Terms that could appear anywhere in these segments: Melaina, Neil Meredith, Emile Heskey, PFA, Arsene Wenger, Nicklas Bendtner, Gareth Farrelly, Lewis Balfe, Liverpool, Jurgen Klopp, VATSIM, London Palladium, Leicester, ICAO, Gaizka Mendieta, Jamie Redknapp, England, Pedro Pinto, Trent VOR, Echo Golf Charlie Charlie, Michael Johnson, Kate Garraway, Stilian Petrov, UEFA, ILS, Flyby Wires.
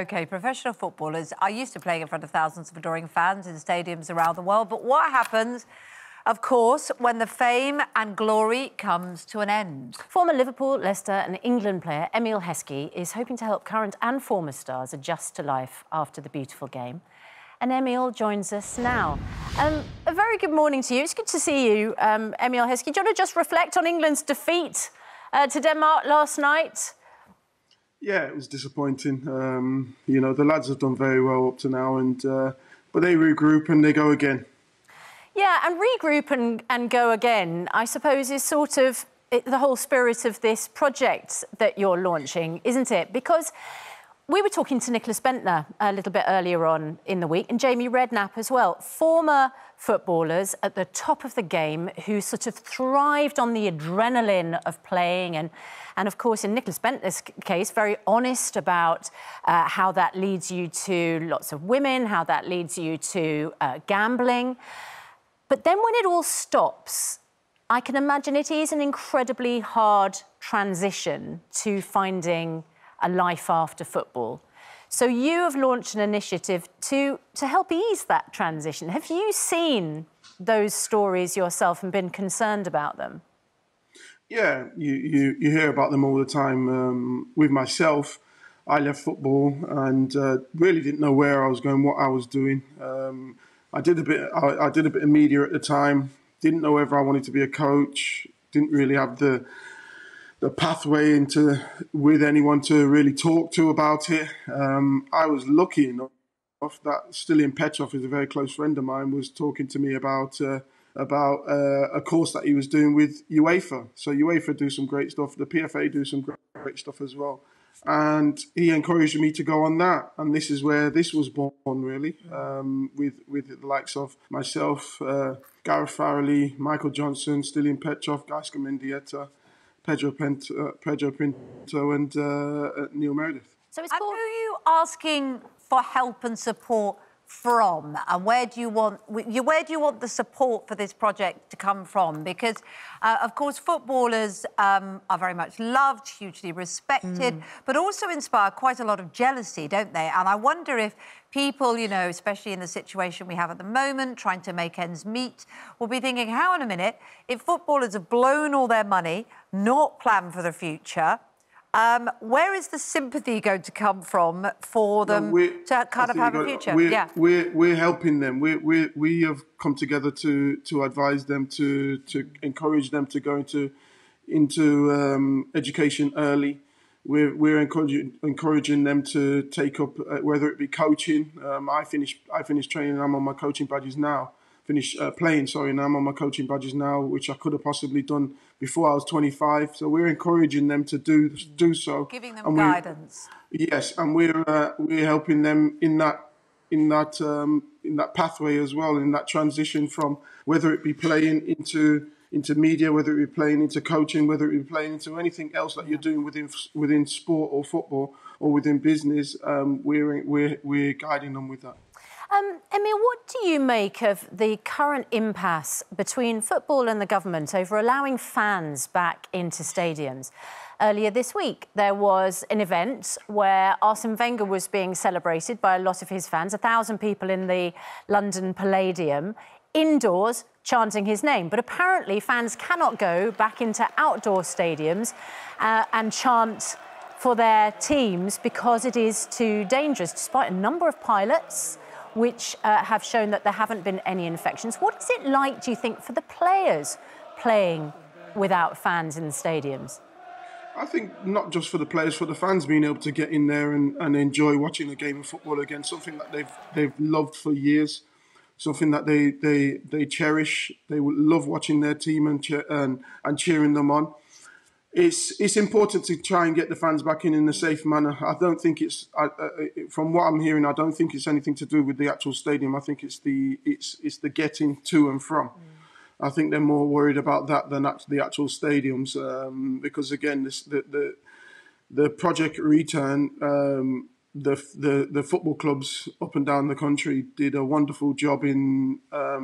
OK, professional footballers are used to playing in front of thousands of adoring fans in stadiums around the world. But what happens, of course, when the fame and glory comes to an end? Former Liverpool, Leicester and England player Emile Heskey is hoping to help current and former stars adjust to life after the beautiful game. And Emile joins us now. A very good morning to you. It's good to see you, Emile Heskey. Do you want to just reflect on England's defeat to Denmark last night? Yeah, it was disappointing. You know, the lads have done very well up to now, and but they regroup and they go again. Yeah, and regroup and go again, I suppose, is sort of the whole spirit of this project that you're launching, isn't it? Because we were talking to Nicklas Bendtner a little bit earlier on in the week, and Jamie Redknapp as well, former footballers at the top of the game who sort of thrived on the adrenaline of playing and of course, in Nicklas Bendtner's case, very honest about how that leads you to lots of women, how that leads you to gambling. But then when it all stops, I can imagine it is an incredibly hard transition to finding a life after football. So you have launched an initiative to help ease that transition. Have you seen those stories yourself and been concerned about them? Yeah, you hear about them all the time. With myself, I left football and really didn't know where I was going, what I was doing. I did a bit of media at the time. Didn't know whether I wanted to be a coach. Didn't really have the pathway into with anyone to really talk to about it. I was lucky enough that Stilian Petrov, who's a very close friend of mine, was talking to me about a course that he was doing with UEFA. So UEFA do some great stuff. The PFA do some great stuff as well. And he encouraged me to go on that. And this is where this was born, really, with the likes of myself, Gareth Farrelly, Michael Johnson, Stilian Petrov, Gaizka Mendieta, Pedro Pinto and Neil Meredith. So it's called... And who are you asking for help and support from? And where do you want the support for this project to come from? Because, of course, footballers are very much loved, hugely respected, but also inspire quite a lot of jealousy, don't they? And I wonder if people, you know, especially in the situation we have at the moment, trying to make ends meet, will be thinking, hang on a minute, if footballers have blown all their money, not planned for the future, where is the sympathy going to come from for them to kind of have a future? We're helping them. We have come together to advise them, to encourage them to go into education early. We're encouraging them to take up, whether it be coaching. I finished training and I'm on my coaching badges now. Finished playing, and I'm on my coaching badges now, which I could have possibly done before I was 25. So we're encouraging them to do so. Giving them guidance. Yes, and we're helping them in that pathway as well, in that transition from whether it be playing into media, whether it be playing into coaching, whether it be playing into anything else that you're doing within sport or football or within business. We're guiding them with that. Emile, what do you make of the current impasse between football and the government over allowing fans back into stadiums? Earlier this week, there was an event where Arsene Wenger was being celebrated by a lot of his fans, 1,000 people in the London Palladium, indoors, chanting his name. But apparently fans cannot go back into outdoor stadiums and chant for their teams because it is too dangerous, despite a number of pilots which have shown that there haven't been any infections. What is it like, do you think, for the players playing without fans in the stadiums? I think not just for the players, for the fans being able to get in there and enjoy watching a game of football again, something that they've loved for years, something that they cherish. They would love watching their team and cheering them on. It's important to try and get the fans back in a safe manner. I don't think it's, from what I'm hearing, I don't think it's anything to do with the actual stadium. I think it's the getting to and from. I think they're more worried about that than the actual stadiums, because again, the Project Return, the football clubs up and down the country did a wonderful job in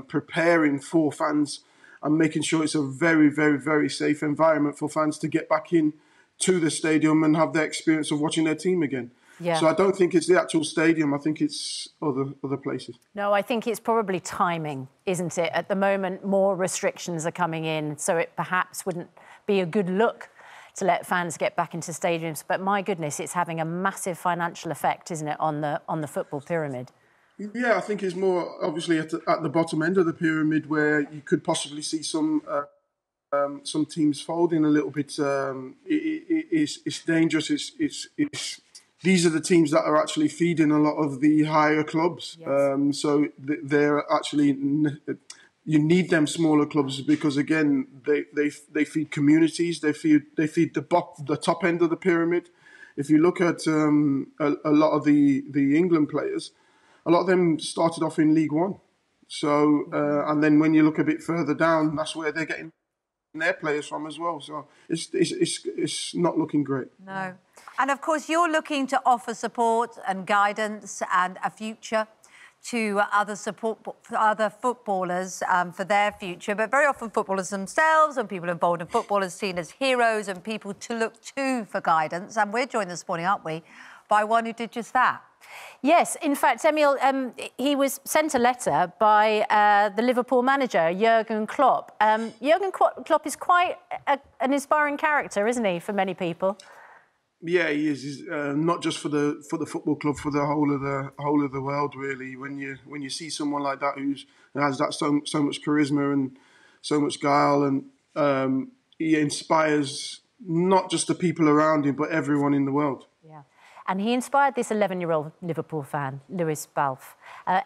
preparing for fans and making sure it's a very, very, very safe environment for fans to get back in to the stadium and have their experience of watching their team again. Yeah. So I don't think it's the actual stadium. I think it's other places. No, I think it's probably timing, isn't it? At the moment, more restrictions are coming in, so it perhaps wouldn't be a good look to let fans get back into stadiums. But my goodness, it's having a massive financial effect, isn't it, on the football pyramid? Yeah, I think it's more obviously at the bottom end of the pyramid where you could possibly see some teams folding a little bit. It's dangerous. These are the teams that are actually feeding a lot of the higher clubs. Yes. So they're actually, you need them smaller clubs because again they feed communities. They feed the top end of the pyramid. If you look at a lot of the England players. A lot of them started off in League One. So, and then when you look a bit further down, that's where they're getting their players from as well. So it's not looking great. No. And, of course, you're looking to offer support and guidance and a future to other footballers for their future. But very often footballers themselves and people involved in football are seen as heroes and people to look to for guidance. And we're joined this morning, aren't we, by one who did just that. Yes, in fact, Emile, he was sent a letter by the Liverpool manager, Jurgen Klopp. Jurgen Klopp is quite an inspiring character, isn't he, for many people? Yeah, he is. He's, not just for the football club, for the whole of the world, really. When you see someone like that who has that so much charisma and so much guile, and he inspires not just the people around him, but everyone in the world. Yeah. And he inspired this 11-year-old Liverpool fan, Lewis Balfe.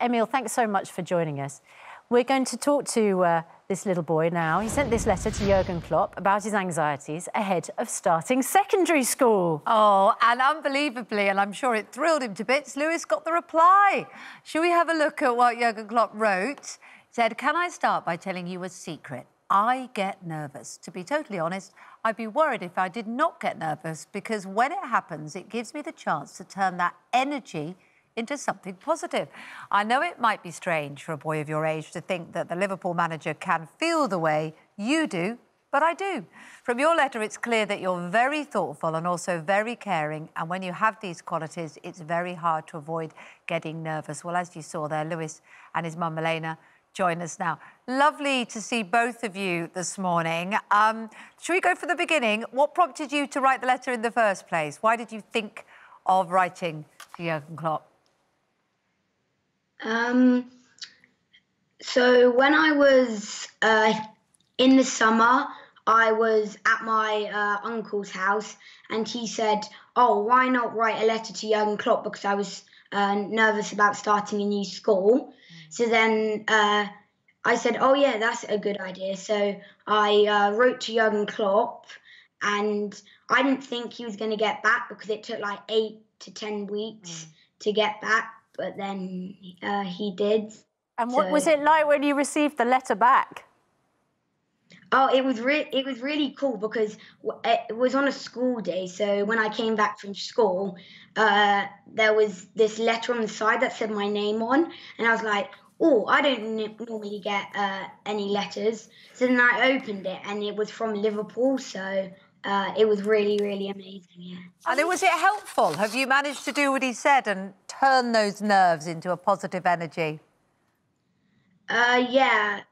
Emile, thanks so much for joining us. We're going to talk to this little boy now. He sent this letter to Jurgen Klopp about his anxieties ahead of starting secondary school. Oh, and unbelievably, and I'm sure it thrilled him to bits, Lewis got the reply. Shall we have a look at what Jurgen Klopp wrote? He said, "Can I start by telling you a secret? I get nervous. To be totally honest, I'd be worried if I did not get nervous because when it happens, it gives me the chance to turn that energy into something positive. I know it might be strange for a boy of your age to think that the Liverpool manager can feel the way you do, but I do. From your letter, it's clear that you're very thoughtful and also very caring. And when you have these qualities, it's very hard to avoid getting nervous." Well, as you saw there, Lewis and his mum, Melaina, join us now. Lovely to see both of you this morning. Shall we go from the beginning? What prompted you to write the letter in the first place? Why did you think of writing to Jurgen Klopp? So when I was in the summer, I was at my uncle's house and he said, "Oh, why not write a letter to Jurgen Klopp?" because I was nervous about starting a new school. So then I said, "Oh, yeah, that's a good idea." So I wrote to Jurgen Klopp and I didn't think he was going to get back because it took like 8 to 10 weeks to get back. But then he did. And what was it like when you received the letter back? Oh, it was really cool because it was on a school day. So when I came back from school, there was this letter on the side that said my name on. And I was like, "Oh, I don't normally get any letters." So then I opened it and it was from Liverpool. So it was really, really amazing, yeah. And was it helpful? Have you managed to do what he said and turn those nerves into a positive energy? Yeah.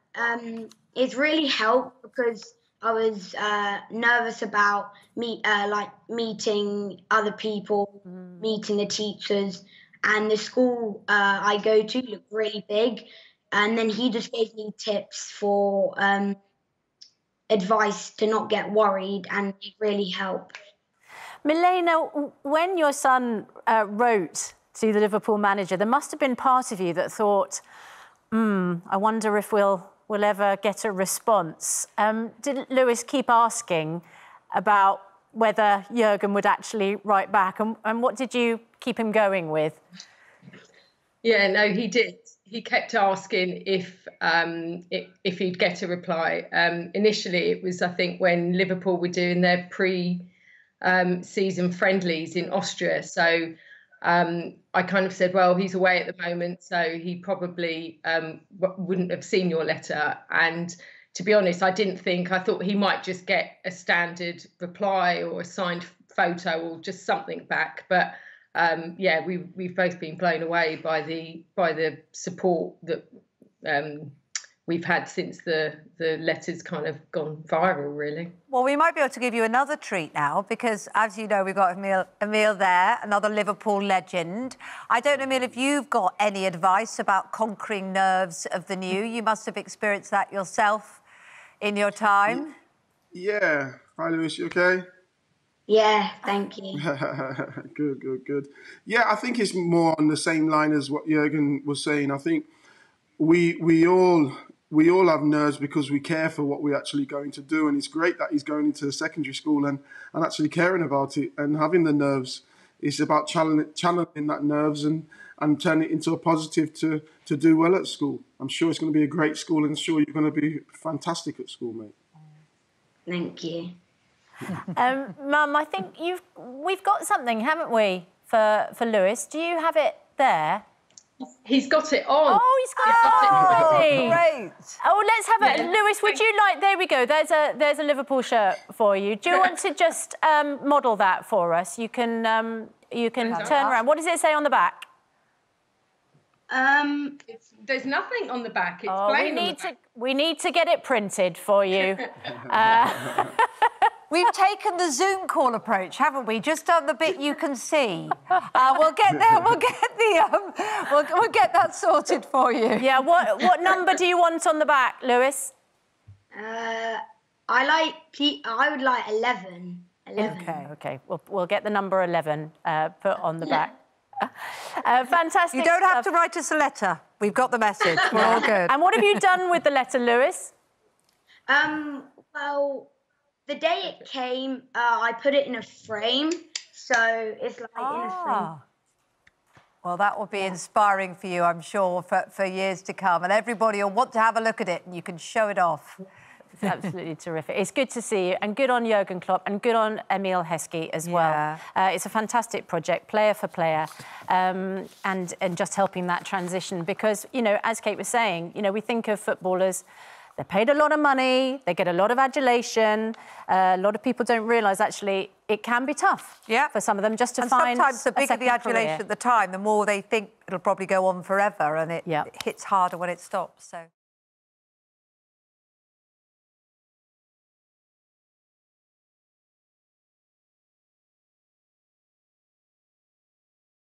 It's really helped because I was nervous about meeting other people, meeting the teachers, and the school I go to looked really big. And then he just gave me tips for advice to not get worried, and it really helped. Melaina, when your son wrote to the Liverpool manager, there must have been part of you that thought, I wonder if we'll ever get a response. Did Lewis keep asking about whether Jurgen would actually write back? And what did you keep him going with? Yeah, no, he did. He kept asking if he'd get a reply. Initially, it was, I think, when Liverpool were doing their pre-season friendlies in Austria. So I kind of said, "Well, he's away at the moment, so he probably wouldn't have seen your letter." And to be honest, I thought he might just get a standard reply or a signed photo or just something back. But yeah, we've both been blown away by the support that we've had since the letter's kind of gone viral, really. Well, we might be able to give you another treat now because, as you know, we've got Emile there, another Liverpool legend. I don't know, Emile, if you've got any advice about conquering nerves of the new. You must have experienced that yourself in your time. Yeah. Hi, Lewis, you OK? Yeah, thank you. Good, good, good. Yeah, I think it's more on the same line as what Jurgen was saying. I think we all have nerves because we care for what we're actually going to do, and it's great that he's going into secondary school and actually caring about it and having the nerves. It's about channeling that nerves and turning it into a positive to do well at school. I'm sure it's going to be a great school, and I'm sure you're going to be fantastic at school, mate. Thank you. Mum, I think we've got something, haven't we, for Lewis? Do you have it there? He's got it on. Oh, he's got it on. Great. Oh, let's have it. Yeah. Lewis, would you like... There we go. There's a Liverpool shirt for you. Do you want to just model that for us? You can turn around. What does it say on the back? There's nothing on the back. It's plain. We need to get it printed for you. We've taken the Zoom call approach, haven't we? Just done the bit you can see. We'll get there. We'll get the. We'll get that sorted for you. Yeah. What number do you want on the back, Lewis? I would like 11. 11. Okay. Okay. We'll get the number 11 put on the back. Fantastic. You don't have to write us a letter. We've got the message. We're all good. And what have you done with the letter, Lewis? Well, the day it came, I put it in a frame, so it's like in a frame. Well, that will be inspiring for you, I'm sure, for years to come. And everybody will want to have a look at it, and you can show it off. It's absolutely terrific. It's good to see you, and good on Jurgen Klopp, and good on Emile Heskey as well. Yeah. It's a fantastic project, player for player, and just helping that transition because, you know, as Kate was saying, you know, we think of footballers. They're paid a lot of money, they get a lot of adulation. A lot of people don't realise, actually, it can be tough for some of them just to find sometimes the bigger the adulation at the time, the more they think it'll probably go on forever, and it hits harder when it stops, so...